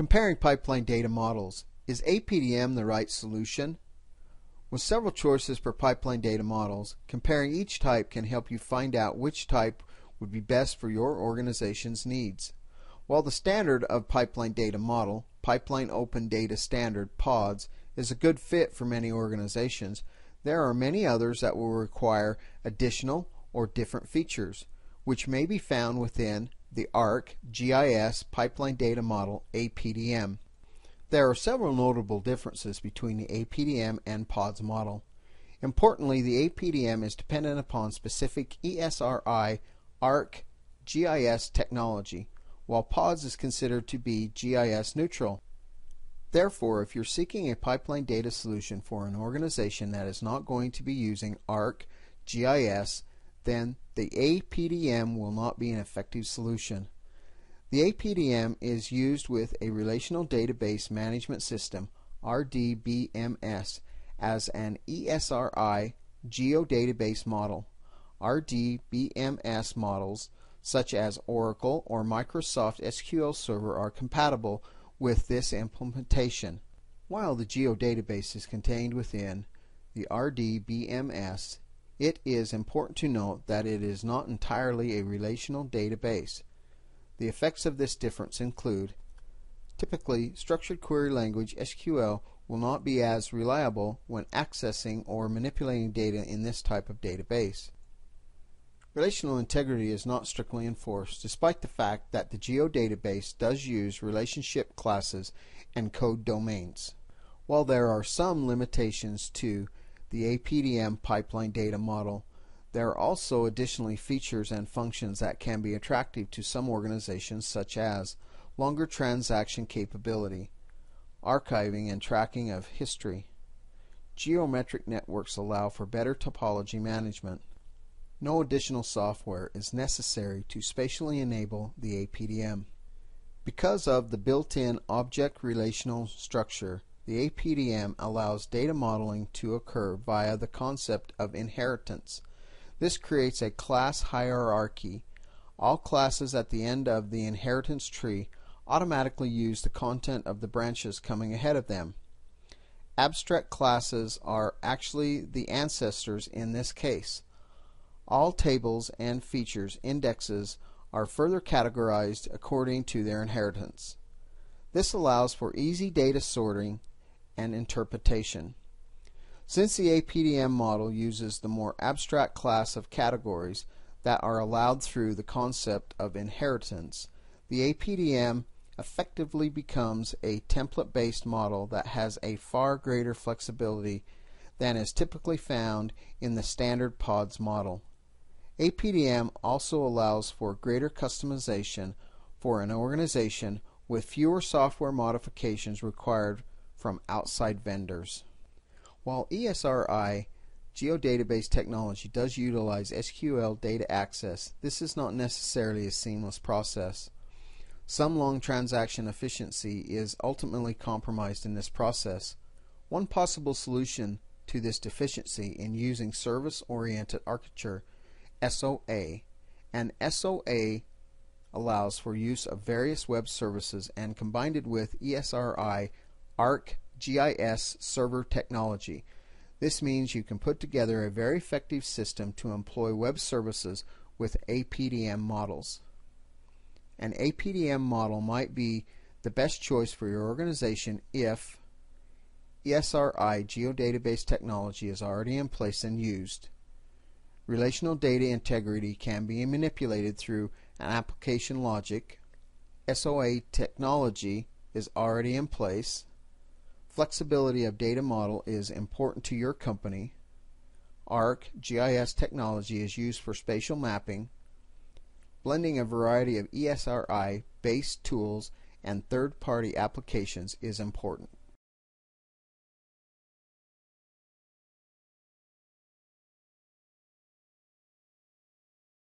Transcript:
Comparing pipeline data models. Is APDM the right solution? With several choices for pipeline data models, comparing each type can help you find out which type would be best for your organization's needs. While the standard of pipeline data model, Pipeline Open Data Standard (PODS), is a good fit for many organizations, there are many others that will require additional or different features, which may be found within the ArcGIS Pipeline Data Model (APDM). There are several notable differences between the APDM and PODS model. Importantly, the APDM is dependent upon specific ESRI ArcGIS technology, while PODS is considered to be GIS neutral. Therefore, if you're seeking a pipeline data solution for an organization that is not going to be using ArcGIS, then the APDM will not be an effective solution. The APDM is used with a Relational Database Management System (RDBMS) as an ESRI geodatabase model. RDBMS models such as Oracle or Microsoft SQL Server are compatible with this implementation. While the geodatabase is contained within the RDBMS, it is important to note that it is not entirely a relational database. The effects of this difference include: typically, structured query language SQL will not be as reliable when accessing or manipulating data in this type of database. Relational integrity is not strictly enforced, despite the fact that the geodatabase does use relationship classes and code domains. While there are some limitations to the APDM pipeline data model, there are also additionally features and functions that can be attractive to some organizations, such as longer transaction capability, archiving and tracking of history. Geometric networks allow for better topology management. No additional software is necessary to spatially enable the APDM. Because of the built-in object relational structure, the APDM allows data modeling to occur via the concept of inheritance. This creates a class hierarchy. All classes at the end of the inheritance tree automatically use the content of the branches coming ahead of them. Abstract classes are actually the ancestors in this case. All tables and features indexes are further categorized according to their inheritance. This allows for easy data sorting and interpretation. Since the APDM model uses the more abstract class of categories that are allowed through the concept of inheritance, the APDM effectively becomes a template-based model that has a far greater flexibility than is typically found in the standard PODS model. APDM also allows for greater customization for an organization, with fewer software modifications required from outside vendors. While ESRI geodatabase technology does utilize SQL data access, this is not necessarily a seamless process. Some long transaction efficiency is ultimately compromised in this process. One possible solution to this deficiency is using service-oriented architecture (SOA). An SOA allows for use of various web services and combined it with ESRI ArcGIS server technology. This means you can put together a very effective system to employ web services with APDM models. An APDM model might be the best choice for your organization if ESRI geodatabase technology is already in place and used. Relational data integrity can be manipulated through an application logic. SOA technology is already in place. Flexibility of data model is important to your company. ArcGIS technology is used for spatial mapping. Blending a variety of ESRI-based tools and third-party applications is important.